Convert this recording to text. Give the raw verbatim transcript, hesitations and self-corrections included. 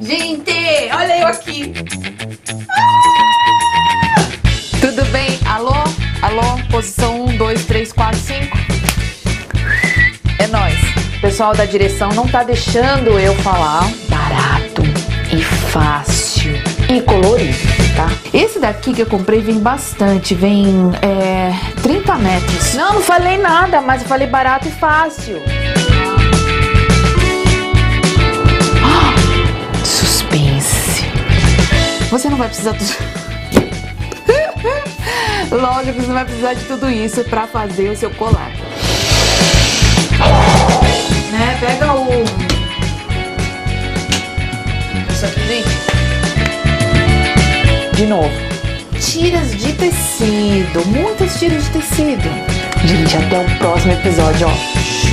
Gente, olha eu aqui. Ah! Tudo bem? Alô? Alô? Posição um, dois, três, quatro, cinco. É nóis. O pessoal da direção não tá deixando eu falar barato e fácil e colorido, tá? Esse daqui que eu comprei vem bastante, vem é, trinta metros. Não, não falei nada, mas eu falei barato e fácil. Você não vai precisar de... Lógico que você não vai precisar de tudo isso pra fazer o seu colar. Né? Pega o... Isso aqui, gente. De novo. Tiras de tecido. Muitas tiras de tecido. Gente, até o próximo episódio, ó.